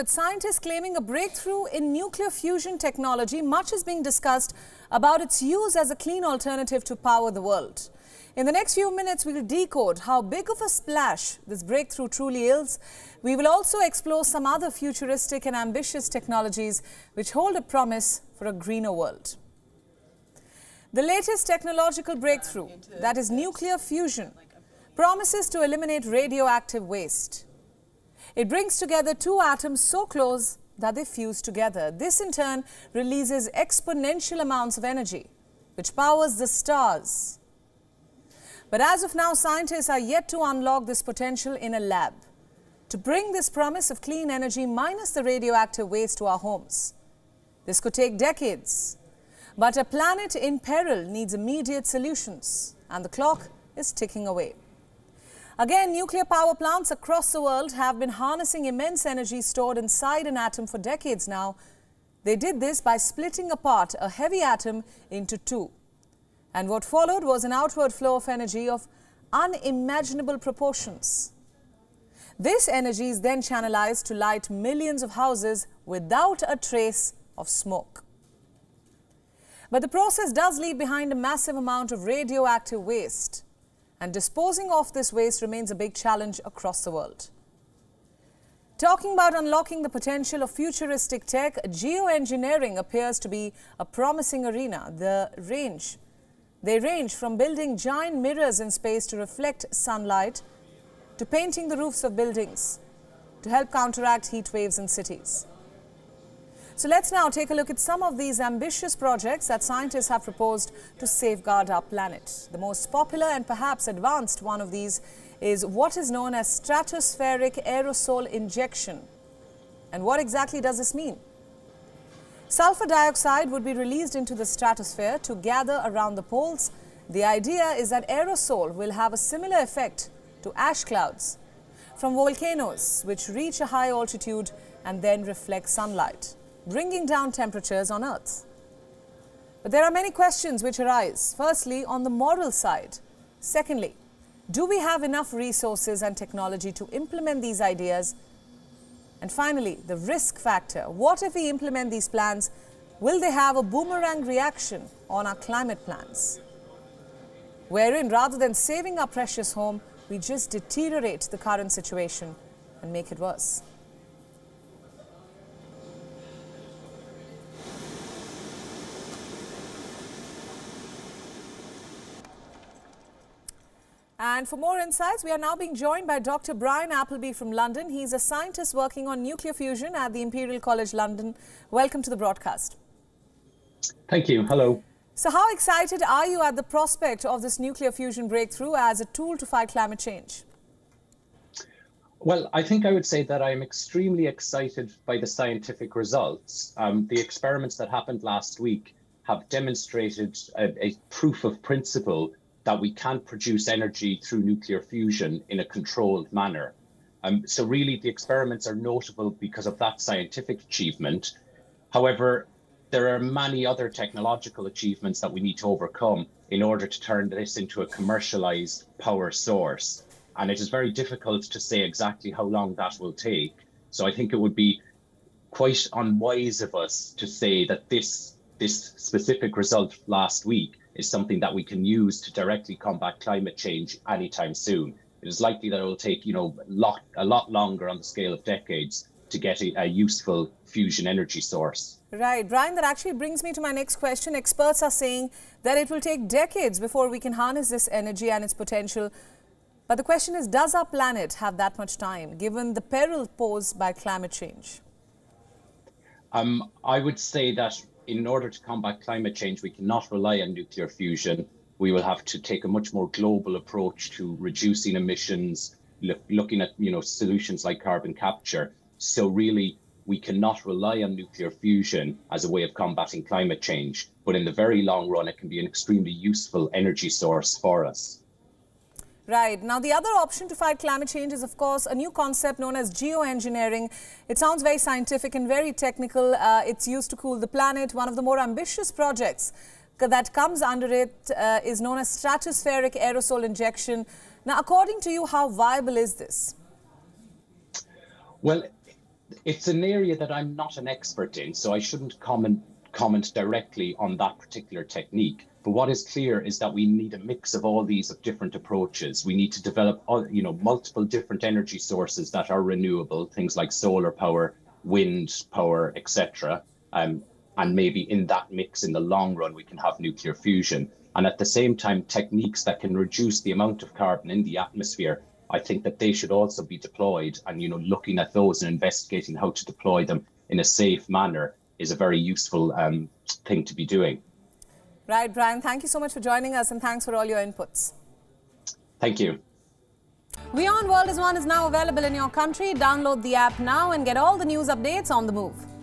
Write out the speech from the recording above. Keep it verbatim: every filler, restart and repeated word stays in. With scientists claiming a breakthrough in nuclear fusion technology, much is being discussed about its use as a clean alternative to power the world. In the next few minutes, we will decode how big of a splash this breakthrough truly is. We will also explore some other futuristic and ambitious technologies which hold a promise for a greener world. The latest technological breakthrough, that is nuclear fusion, promises to eliminate radioactive waste. It brings together two atoms so close that they fuse together. This in turn releases exponential amounts of energy, which powers the stars. But as of now, scientists are yet to unlock this potential in a lab, to bring this promise of clean energy minus the radioactive waste to our homes. This could take decades, but a planet in peril needs immediate solutions, and the clock is ticking away. Again, nuclear power plants across the world have been harnessing immense energy stored inside an atom for decades now. They did this by splitting apart a heavy atom into two. And what followed was an outward flow of energy of unimaginable proportions. This energy is then channelized to light millions of houses without a trace of smoke. But the process does leave behind a massive amount of radioactive waste. And disposing of this waste remains a big challenge across the world. Talking about unlocking the potential of futuristic tech, geoengineering appears to be a promising arena. The range, they range from building giant mirrors in space to reflect sunlight, to painting the roofs of buildings, to help counteract heat waves in cities. So let's now take a look at some of these ambitious projects that scientists have proposed to safeguard our planet. The most popular and perhaps advanced one of these is what is known as stratospheric aerosol injection. And what exactly does this mean? Sulfur dioxide would be released into the stratosphere to gather around the poles. The idea is that aerosol will have a similar effect to ash clouds from volcanoes, which reach a high altitude and then reflect sunlight, bringing down temperatures on Earth. But there are many questions which arise. Firstly, on the moral side. Secondly, do we have enough resources and technology to implement these ideas? And finally, the risk factor. What if we implement these plans? Will they have a boomerang reaction on our climate plans? Wherein, rather than saving our precious home, we just deteriorate the current situation and make it worse. And for more insights, we are now being joined by Doctor Brian Appleby from London. He's a scientist working on nuclear fusion at the Imperial College London. Welcome to the broadcast. Thank you. Hello. So how excited are you at the prospect of this nuclear fusion breakthrough as a tool to fight climate change? Well, I think I would say that I'm extremely excited by the scientific results. Um, the experiments that happened last week have demonstrated a, a proof of principle that we can produce energy through nuclear fusion in a controlled manner. Um, so really, the experiments are notable because of that scientific achievement. However, there are many other technological achievements that we need to overcome in order to turn this into a commercialized power source. And it is very difficult to say exactly how long that will take. So I think it would be quite unwise of us to say that this, this specific result last week is something that we can use to directly combat climate change anytime soon. It is likely that it will take, you know, lot, a lot longer on the scale of decades to get a, a useful fusion energy source. Right, Brian, that actually brings me to my next question. Experts are saying that it will take decades before we can harness this energy and its potential. But the question is, does our planet have that much time, given the peril posed by climate change? Um, I would say that in order to combat climate change, we cannot rely on nuclear fusion. We will have to take a much more global approach to reducing emissions, look, looking at you know solutions like carbon capture. So really, we cannot rely on nuclear fusion as a way of combating climate change. But in the very long run, it can be an extremely useful energy source for us. Right. Now, the other option to fight climate change is, of course, a new concept known as geoengineering. It sounds very scientific and very technical. Uh, it's used to cool the planet. One of the more ambitious projects that comes under it uh, is known as stratospheric aerosol injection. Now, according to you, how viable is this? Well, It's an area that I'm not an expert in, so I shouldn't comment comment directly on that particular technique. But what is clear is that we need a mix of all these different approaches. We need to develop, you know, multiple different energy sources that are renewable, things like solar power, wind power, et cetera. Um, and maybe in that mix, in the long run, we can have nuclear fusion. And at the same time, techniques that can reduce the amount of carbon in the atmosphere, I think that they should also be deployed. And, you know, looking at those and investigating how to deploy them in a safe manner is a very useful um, thing to be doing. Right, Brian, thank you so much for joining us and thanks for all your inputs. Thank you. WION World is One is now available in your country. Download the app now and get all the news updates on the move.